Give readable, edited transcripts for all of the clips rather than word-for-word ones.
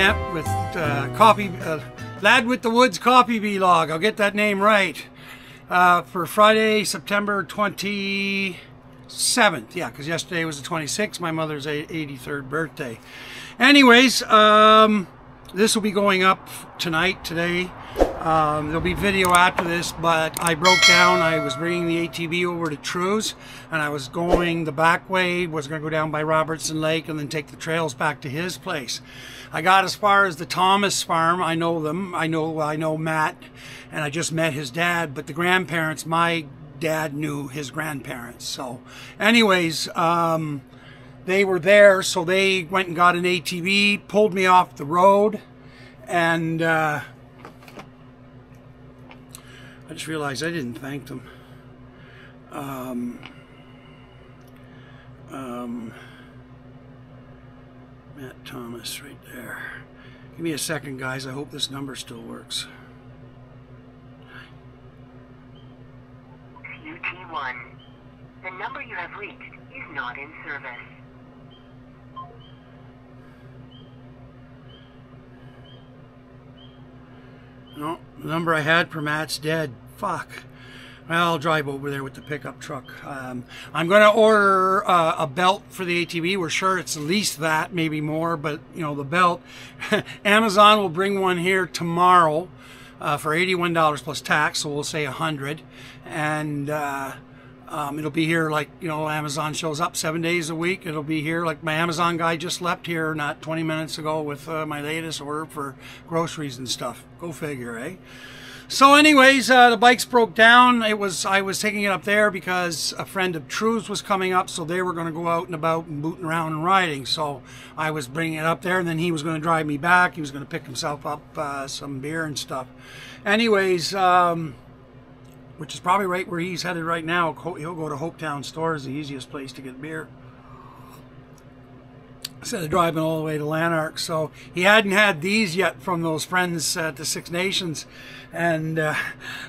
Camp with Lad with the Woods Coffee Vlog. I'll get that name right. For Friday, September 27th. Yeah, because yesterday was the 26th. My mother's 83rd birthday. Anyways, this will be going up tonight, today. There'll be video after this, but I broke down. I was bringing the ATV over to True's, and I was going the back way, was going to go down by Robertson Lake and then take the trails back to his place. I got as far as the Thomas Farm. I know them. I know Matt, and I just met his dad, but the grandparents, my dad knew his grandparents. So anyways, they were there, so they went and got an ATV, pulled me off the road, and I just realized I didn't thank them. Matt Thomas right there. Give me a second, guys. I hope this number still works. QT1. The number you have reached is not in service. No, the number I had for Matt's dead. Fuck. Well, I'll drive over there with the pickup truck. I'm going to order a belt for the ATV. We're sure it's at least that, maybe more, but, you know, the belt. Amazon will bring one here tomorrow for $81 plus tax, so we'll say $100. And it'll be here, like, you know, Amazon shows up 7 days a week. It'll be here. Like, my Amazon guy just left here not 20 minutes ago with my latest order for groceries and stuff. Go figure, eh? So anyways, the bikes broke down. I was taking it up there because a friend of True's was coming up, so they were going to go out and about and booting around and riding. So I was bringing it up there, and then he was going to drive me back. He was going to pick himself up some beer and stuff. Anyways, which is probably right where he's headed right now. He'll go to Hopetown Stores, the easiest place to get beer, instead of driving all the way to Lanark. So he hadn't had these yet from those friends at the Six Nations. And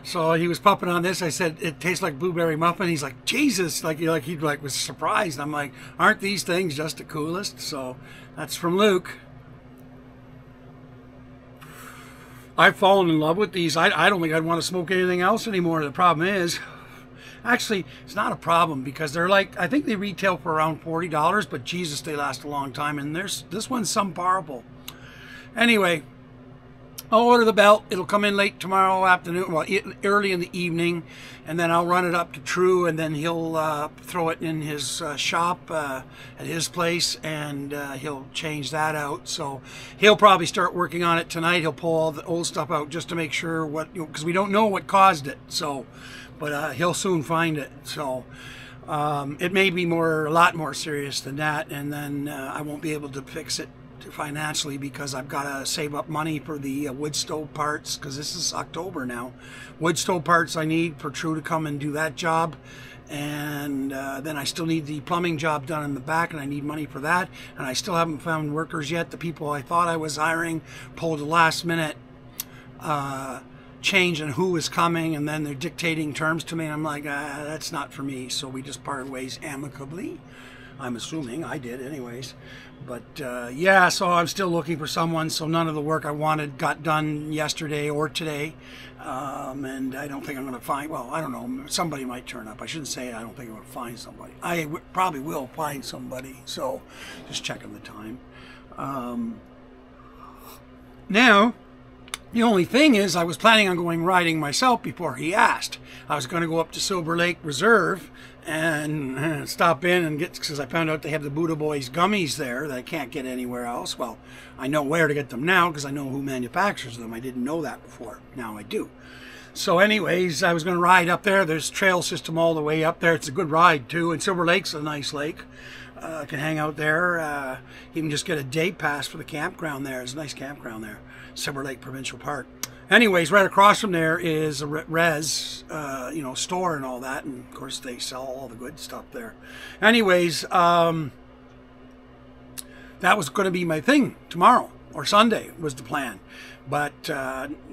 so he was pumping on this. I said, it tastes like blueberry muffin. He's like, Jesus, he was surprised. I'm like, aren't these things just the coolest? So that's from Luke. I've fallen in love with these. I don't think I'd want to smoke anything else anymore. The problem is, actually, it's not a problem because they're like, I think they retail for around $40, but Jesus, they last a long time. And this one's some powerful. Anyway, I'll order the belt. It'll come in late tomorrow afternoon, well, early in the evening, and then I'll run it up to True, and then he'll throw it in his shop at his place, and he'll change that out. So he'll probably start working on it tonight. He'll pull all the old stuff out just to make sure what, because we don't know what caused it. So, but he'll soon find it. So it may be a lot more serious than that, and then I won't be able to fix it financially because I've got to save up money for the wood stove parts, because this is October now. Wood stove parts I need for True to come and do that job, and then I still need the plumbing job done in the back, and I need money for that, and I still haven't found workers yet. The people I thought I was hiring pulled a last minute change in who was coming, and then they're dictating terms to me, and I'm like, that's not for me. So we just parted ways amicably. I'm assuming I did anyways, but yeah, so I'm still looking for someone. So none of the work I wanted got done yesterday or today, and I don't think I'm going to find, well, I don't know, somebody might turn up. I shouldn't say I don't think I'm going to find somebody. I probably will find somebody, so just checking the time. Now, the only thing is, I was planning on going riding myself before he asked. I was going to go up to Silver Lake Reserve and stop in and get, because I found out they have the Buddha Boys gummies there that I can't get anywhere else. Well, I know where to get them now because I know who manufactures them. I didn't know that before. Now I do. So anyways, I was going to ride up there. There's a trail system all the way up there. It's a good ride too, and Silver Lake's a nice lake. I can hang out there. You can just get a day pass for the campground there. It's a nice campground there, Silver Lake Provincial Park. Anyways, right across from there is a res, you know, store and all that, and of course they sell all the good stuff there. Anyways, that was going to be my thing tomorrow or Sunday was the plan, But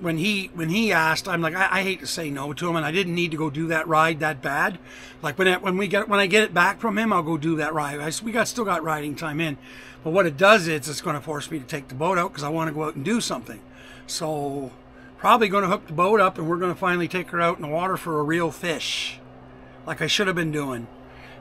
when he asked, I'm like, I hate to say no to him, and I didn't need to go do that ride that bad. Like when I get it back from him, I'll go do that ride. We still got riding time in, but what it does is it's going to force me to take the boat out because I want to go out and do something. So probably going to hook the boat up, and we're going to finally take her out in the water for a real fish, like I should have been doing.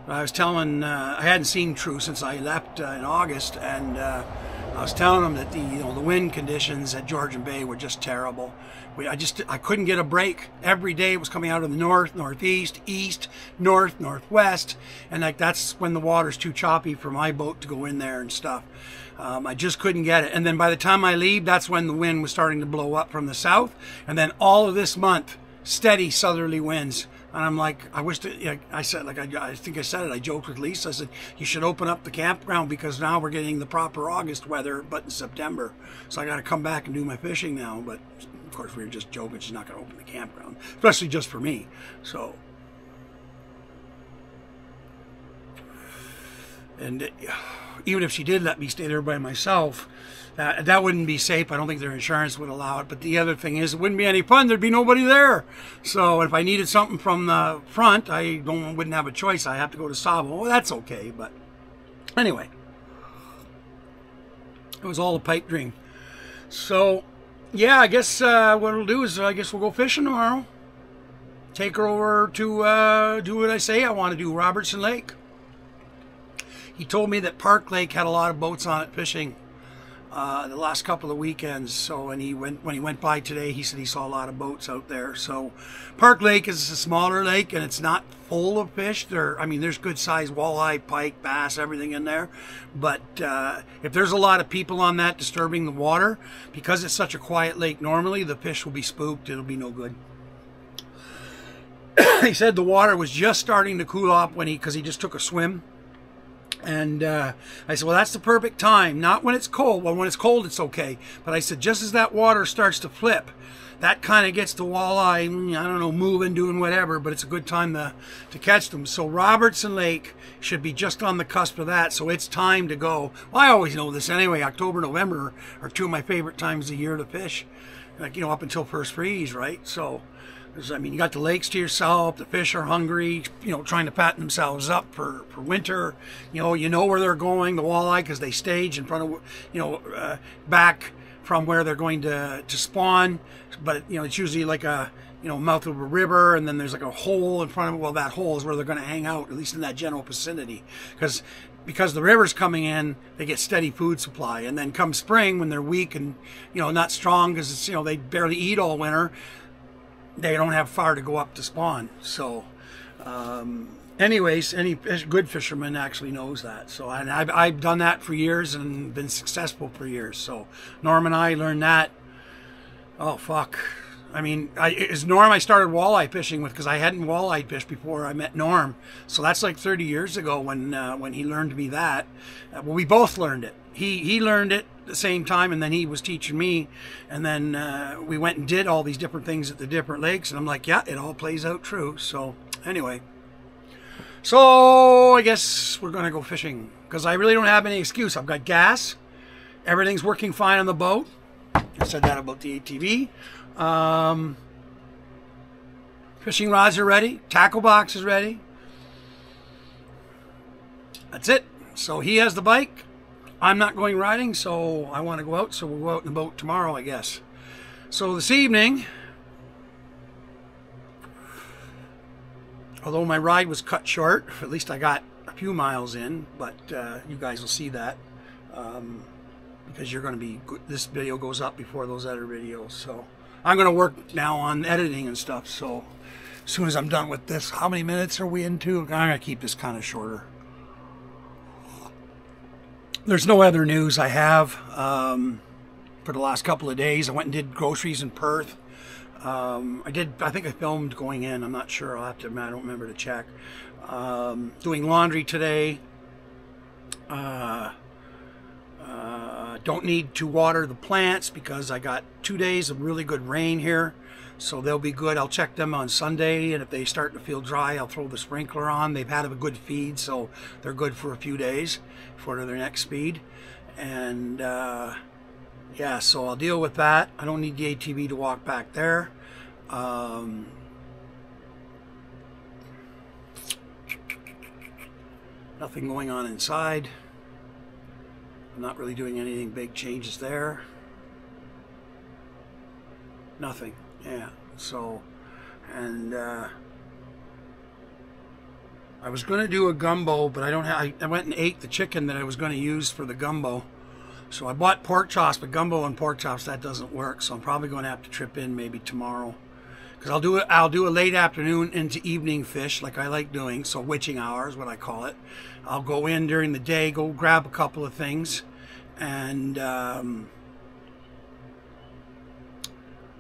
But I was telling, I hadn't seen True since I left in August, and I was telling him that the wind conditions at Georgian Bay were just terrible. I couldn't get a break. Every day it was coming out of the north, northeast, east, north, northwest, and like that's when the water's too choppy for my boat to go in there and stuff. I just couldn't get it. And then by the time I leave, that's when the wind was starting to blow up from the south. And then all of this month, steady southerly winds. And I'm like, I wish that, I joked with Lisa, I said, you should open up the campground because now we're getting the proper August weather, but in September. So I got to come back and do my fishing now. But of course, we were just joking. She's not going to open the campground, especially just for me. So, and even if she did let me stay there by myself, that wouldn't be safe. I don't think their insurance would allow it. But the other thing is, it wouldn't be any fun. There'd be nobody there. So if I needed something from the front, I wouldn't have a choice. I have to go to Sabot. Well, that's okay. But anyway, it was all a pipe dream. So yeah, I guess what we'll do is, I guess we'll go fishing tomorrow. Take her over to do what I say I want to do, Robertson Lake. He told me that Park Lake had a lot of boats on it fishing. The last couple of weekends, so when he went by today, he said he saw a lot of boats out there. So Park Lake is a smaller lake, and it's not full of fish. There's good sized walleye, pike, bass, everything in there. But if there's a lot of people on that disturbing the water, because it's such a quiet lake normally, the fish will be spooked. It'll be no good. He said the water was just starting to cool off because he just took a swim. And I said, well, that's the perfect time. Not when it's cold. Well, when it's cold, it's okay. But I said, just as that water starts to flip, that kind of gets the walleye, I don't know, moving, doing whatever, but it's a good time to catch them. So Robertson Lake should be just on the cusp of that, so it's time to go. Well, I always know this anyway. October, November are two of my favorite times of the year to fish, up until first freeze, right? So, you got the lakes to yourself, the fish are hungry, trying to fatten themselves up for winter. You know where they're going, the walleye, because they stage in front of, back from where they're going to spawn. But, it's usually like a, mouth of a river, and then there's like a hole in front of it. Well, that hole is where they're going to hang out, at least in that general vicinity. Because the river's coming in, they get steady food supply. And then come spring, when they're weak and, not strong, because it's, they barely eat all winter, they don't have far to go up to spawn. So anyways, any good fisherman actually knows that. So, and I've done that for years and been successful for years. So Norm and I learned that. Oh, fuck. I started walleye fishing with, because I hadn't walleye fished before I met Norm. So that's like 30 years ago when he learned me that. Well, we both learned it. He learned it at the same time, and then he was teaching me, and then we went and did all these different things at the different lakes, and I'm like, yeah, it all plays out true. So anyway, so I guess we're gonna go fishing, because I really don't have any excuse. I've got gas, everything's working fine on the boat. I said that about the ATV. Fishing rods are ready, tackle box is ready. That's it. So he has the bike. I'm not going riding, so I want to go out, so we'll go out in the boat tomorrow, I guess. So this evening, although my ride was cut short, at least I got a few miles in, but you guys will see that, because you're going to be, this video goes up before those other videos, so I'm going to work now on editing and stuff, so as soon as I'm done with this, how many minutes are we into? I'm going to keep this kind of shorter. There's no other news I have for the last couple of days. I went and did groceries in Perth. I think I filmed going in. I'm not sure. I don't remember to check. Doing laundry today. Don't need to water the plants because I got 2 days of really good rain here. So they'll be good. I'll check them on Sunday, and if they start to feel dry, I'll throw the sprinkler on. They've had a good feed, so they're good for a few days for their next feed. And yeah, so I'll deal with that. I don't need the ATV to walk back there. Nothing going on inside. I'm not really doing anything big changes there. Nothing, yeah. So, and I was going to do a gumbo, but I don't have. I went and ate the chicken that I was going to use for the gumbo. So I bought pork chops, but gumbo and pork chops, that doesn't work. So I'm probably going to have to trip in maybe tomorrow, because I'll do a late afternoon into evening fish, like I like doing. So witching hour is what I call it. I'll go in during the day, go grab a couple of things, and I'll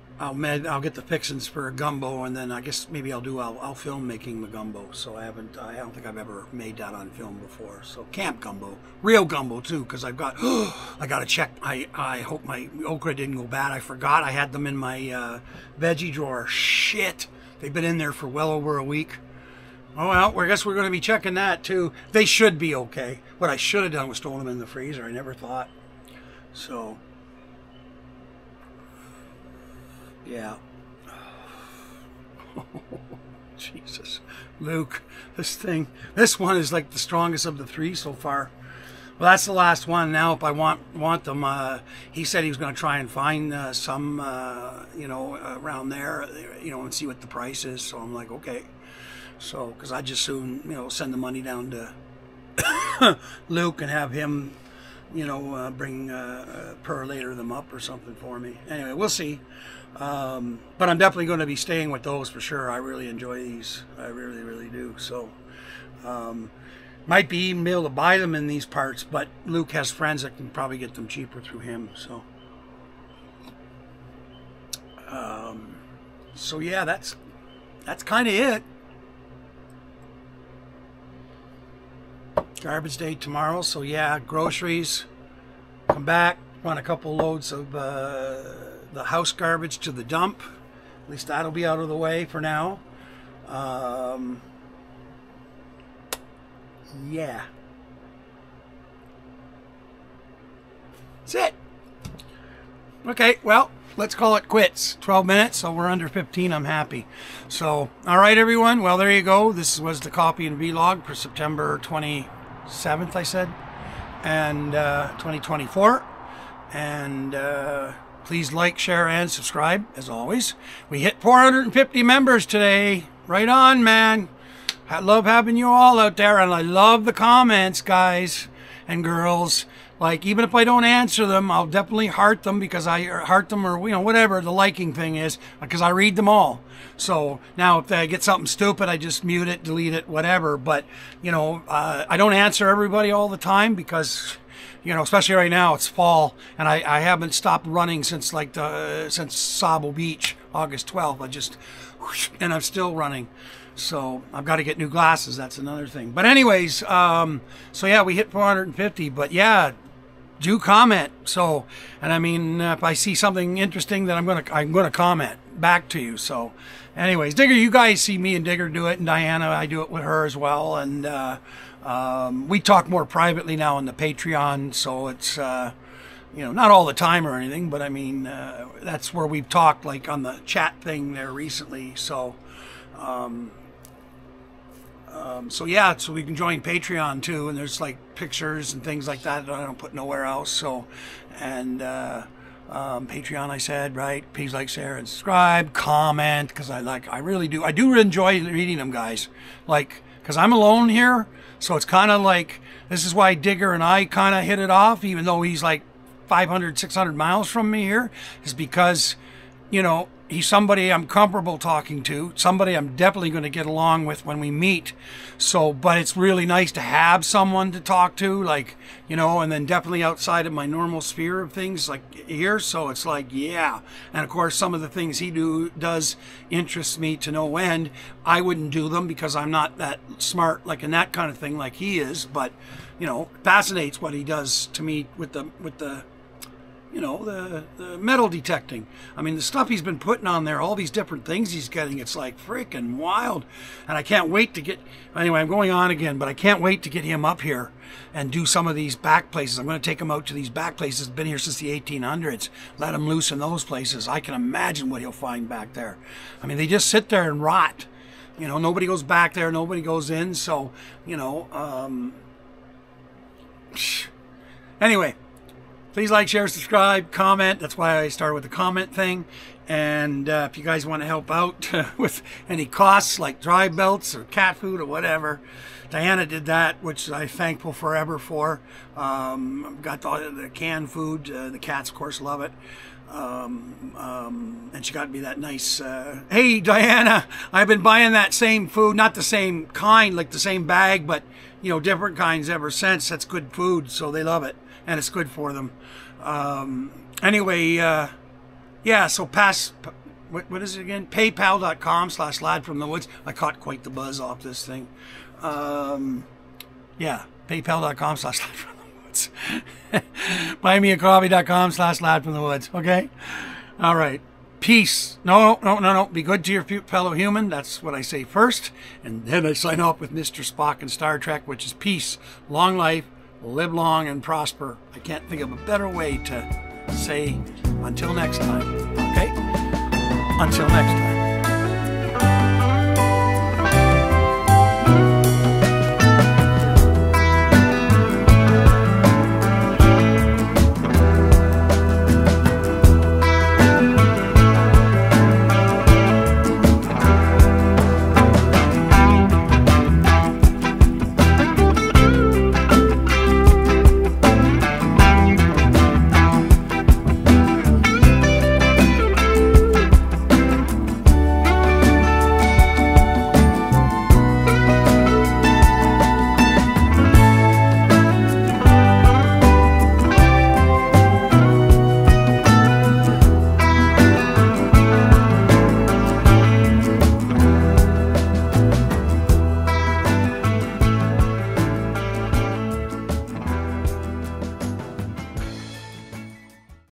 get the fixings for a gumbo, and then I guess maybe I'll film making the gumbo. So I don't think I've ever made that on film before. So camp gumbo, real gumbo too, because I've got I gotta check. I hope my okra didn't go bad. I forgot I had them in my veggie drawer. Shit, they've been in there for well over a week. Oh well, I guess we're gonna be checking that too. They should be okay. What I should have done was throw them in the freezer. I never thought. So. Yeah. Oh, Jesus. Luke, this one is like the strongest of the three so far. Well, that's the last one. Now, if I want them, he said he was going to try and find some, you know, around there, you know, and see what the price is. So I'm like, okay. So, because I just soon, you know, send the money down to Luke and have him, you know, bring perlator them up or something for me. Anyway, we'll see. But I'm definitely going to be staying with those for sure. I really enjoy these. I really, really do. So, might be even able to buy them in these parts, but Luke has friends that can probably get them cheaper through him. So, so yeah, that's kind of it. Garbage day tomorrow, so yeah, groceries, come back, run a couple loads of the house garbage to the dump. At least that'll be out of the way for now. Yeah. That's it. Okay, well, let's call it quits. 12 minutes, so we're under 15. I'm happy. So, all right, everyone. Well, there you go. This was the coffee and vlog for September 27th, I said, and 2024. And please like, share, and subscribe, as always. We hit 450 members today. Right on, man. I love having you all out there, and I love the comments, guys and girls. Like, even if I don't answer them, I'll definitely heart them, because I heart them, or, you know, whatever the liking thing is, because I read them all. So now if I get something stupid, I just mute it, delete it, whatever. But, you know, I don't answer everybody all the time, because, you know, especially right now, it's fall, and I haven't stopped running since like since Sabot Beach, August 12th. I just, whoosh, and I'm still running. So I've got to get new glasses. That's another thing. But anyways, so yeah, we hit 450, but yeah, do comment. So, and I mean, if I see something interesting, then I'm gonna comment back to you. So anyways, Digger, you guys see me and Digger do it, and Diana, I do it with her as well. And we talk more privately now on the Patreon, so it's you know, not all the time or anything, but I mean, that's where we've talked, like on the chat thing there recently. So so yeah, so we can join Patreon too, and there's like pictures and things like that that I don't put nowhere else. So, and Patreon, I said, right? Please like, share, and subscribe. Comment, because I really do. I do enjoy reading them, guys. Like, because I'm alone here, so it's kind of like, this is why Digger and I kind of hit it off, even though he's like 500, 600 miles from me here, is because, you know, he's somebody I'm comfortable talking to, somebody I'm definitely going to get along with when we meet. So, but it's really nice to have someone to talk to, like, you know, and then definitely outside of my normal sphere of things, like here. So it's like, yeah. And of course, some of the things he does interest me to no end. I wouldn't do them because I'm not that smart, like in that kind of thing, like he is. But, you know, fascinates what he does to me with the you know, the metal detecting. I mean, the stuff he's been putting on there, all these different things he's getting, it's like freaking wild. And I can't wait to get, anyway, I'm going on again, but I can't wait to get him up here and do some of these back places. I'm going to take him out to these back places, been here since the 1800s, let him loose in those places. I can imagine what he'll find back there. I mean, they just sit there and rot. You know, nobody goes back there, nobody goes in, so, you know, anyway, please like, share, subscribe, comment. That's why I started with the comment thing. And if you guys want to help out with any costs like dry belts or cat food or whatever, Diana did that, which I'm thankful forever for. Got the canned food. The cats, of course, love it. And she got me that nice, hey, Diana, I've been buying that same food, not the same kind, like the same bag, but, you know, different kinds ever since. That's good food, so they love it, and it's good for them. Anyway, yeah, so what is it again? PayPal.com/ladfromthewoods. I caught quite the buzz off this thing. Yeah, PayPal.com/ladfromthewoods. BuyMeACoffee.com/LadFromTheWoods. Okay, all right. Peace. No. Be good to your fellow human. That's what I say first, and then I sign off with Mr. Spock and Star Trek, which is peace, long life, live long and prosper. I can't think of a better way to say until next time. Okay, until next time.